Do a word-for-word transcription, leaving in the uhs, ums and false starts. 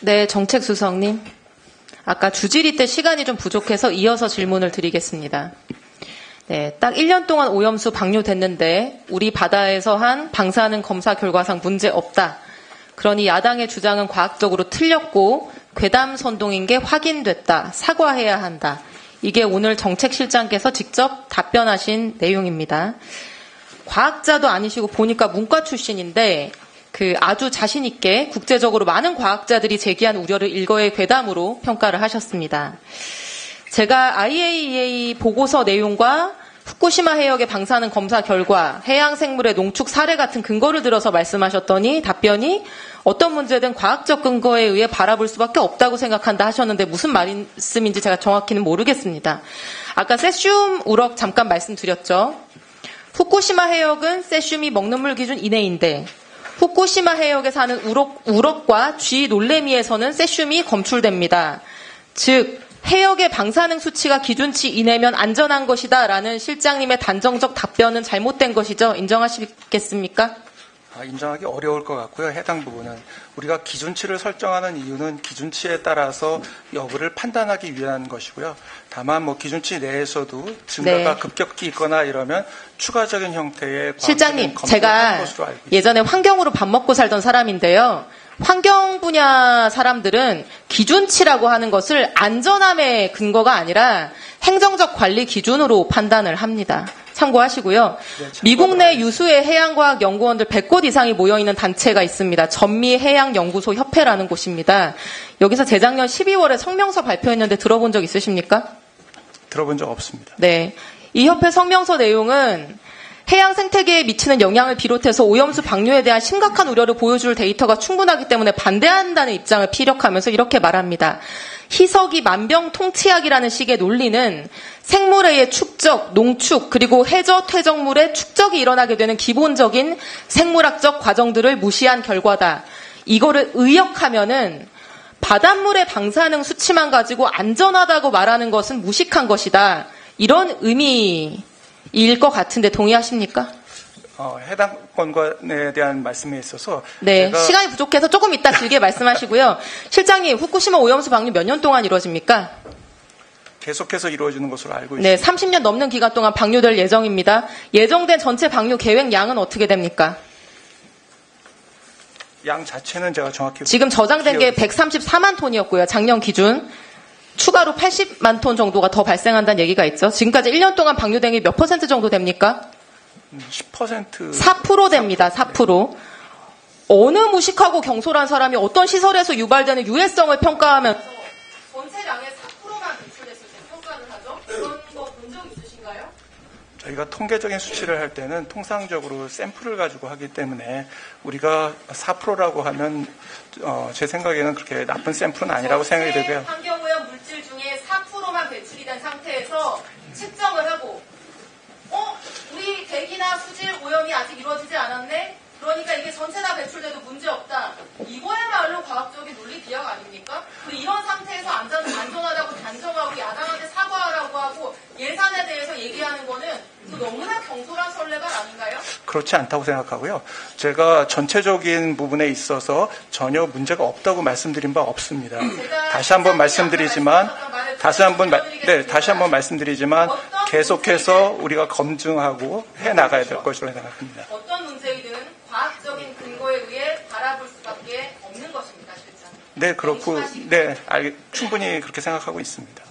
네, 정책수석님. 아까 주질의 때 시간이 좀 부족해서 이어서 질문을 드리겠습니다. 네, 딱 일 년 동안 오염수 방류됐는데 우리 바다에서 한 방사능 검사 결과상 문제 없다. 그러니 야당의 주장은 과학적으로 틀렸고 괴담 선동인 게 확인됐다. 사과해야 한다. 이게 오늘 정책실장께서 직접 답변하신 내용입니다. 과학자도 아니시고 보니까 문과 출신인데 그 아주 자신 있게 국제적으로 많은 과학자들이 제기한 우려를 일거의 괴담으로 평가를 하셨습니다. 제가 아이에이이에이 보고서 내용과 후쿠시마 해역의 방사능 검사 결과, 해양 생물의 농축 사례 같은 근거를 들어서 말씀하셨더니 답변이 어떤 문제든 과학적 근거에 의해 바라볼 수밖에 없다고 생각한다 하셨는데 무슨 말씀인지 제가 정확히는 모르겠습니다. 아까 세슘 우럭 잠깐 말씀드렸죠. 후쿠시마 해역은 세슘이 먹는 물 기준 이내인데 후쿠시마 해역에 사는 우럭, 우럭과 쥐 놀래미에서는 세슘이 검출됩니다. 즉 해역의 방사능 수치가 기준치 이내면 안전한 것이다 라는 실장님의 단정적 답변은 잘못된 것이죠. 인정하시겠습니까? 아, 인정하기 어려울 것 같고요. 해당 부분은 우리가 기준치를 설정하는 이유는 기준치에 따라서 여부를 판단하기 위한 것이고요. 다만 뭐 기준치 내에서도 증가가 네. 급격히 있거나 이러면 추가적인 형태의 실장님, 제가 예전에 환경으로 밥 먹고 살던 사람인데요. 환경 분야 사람들은 기준치라고 하는 것을 안전함의 근거가 아니라 행정적 관리 기준으로 판단을 합니다. 참고하시고요. 네, 미국 내 유수의 해양과학 연구원들 백 곳 이상이 모여있는 단체가 있습니다. 전미해양연구소 협회라는 곳입니다. 여기서 재작년 십이월에 성명서 발표했는데 들어본 적 있으십니까? 들어본 적 없습니다. 네, 이 협회 성명서 내용은 해양 생태계에 미치는 영향을 비롯해서 오염수 방류에 대한 심각한 우려를 보여줄 데이터가 충분하기 때문에 반대한다는 입장을 피력하면서 이렇게 말합니다. 희석이 만병통치약이라는 식의 논리는 생물의 축적, 농축, 그리고 해저, 퇴적물의 축적이 일어나게 되는 기본적인 생물학적 과정들을 무시한 결과다. 이거를 의역하면은 바닷물의 방사능 수치만 가지고 안전하다고 말하는 것은 무식한 것이다. 이런 의미 일 것 같은데 동의하십니까? 어, 해당 건에 대한 말씀에 있어서 네, 제가... 시간이 부족해서 조금 이따 길게 말씀하시고요. 실장님, 후쿠시마 오염수 방류 몇 년 동안 이루어집니까? 계속해서 이루어지는 것으로 알고 있습니다. 네, 삼십 년 넘는 기간 동안 방류될 예정입니다. 예정된 전체 방류 계획 양은 어떻게 됩니까? 양 자체는 제가 정확히... 지금 저장된 게 백삼십사만 톤이었고요. 작년 기준. 추가로 팔십만 톤 정도가 더 발생한다는 얘기가 있죠. 지금까지 일 년 동안 방류된 게 몇 퍼센트 정도 됩니까? 십 퍼센트... 사 퍼센트 됩니다. 사 퍼센트. 네. 어느 무식하고 경솔한 사람이 어떤 시설에서 유발되는 유해성을 평가하면 전체량의 사 퍼센트만 배출했을 때 평가를 하죠? 그런 거 본 적 있으신가요? 저희가 통계적인 수치를 할 때는 통상적으로 샘플을 가지고 하기 때문에 우리가 사 퍼센트라고 하면 어, 제 생각에는 그렇게 나쁜 샘플은 아니라고 생각이 되고요. 환경오염 물질 중에 사 퍼센트만 배출이 된 상태에서 측정을 하고 어? 우리 대기나 수질 오염이 아직 이루어지지 않았네? 그러니까 이게 전체 다 배출돼도 문제없다. 이거야말로 과학적인 논리 비약 아닙니까? 이런 상태에서 안전, 안전하다고 단정하고 야당한테 사과하라고 하고 예산에 대해서 얘기하는 거는 너무나 경솔한 설레발 아닌가요? 그렇지 않다고 생각하고요. 제가 전체적인 부분에 있어서 전혀 문제가 없다고 말씀드린 바 없습니다. 다시 한번 말씀드리지만, 다시 한번 네, 다시 한번 말씀드리지만 계속해서 우리가 검증하고 해 나가야 될 것으로 생각합니다. 어떤 문제이든 과학적인 근거에 의해 바라볼 수밖에 없는 것입니다, 실장. 네, 그렇고, 네, 알, 충분히 그렇게 생각하고 있습니다.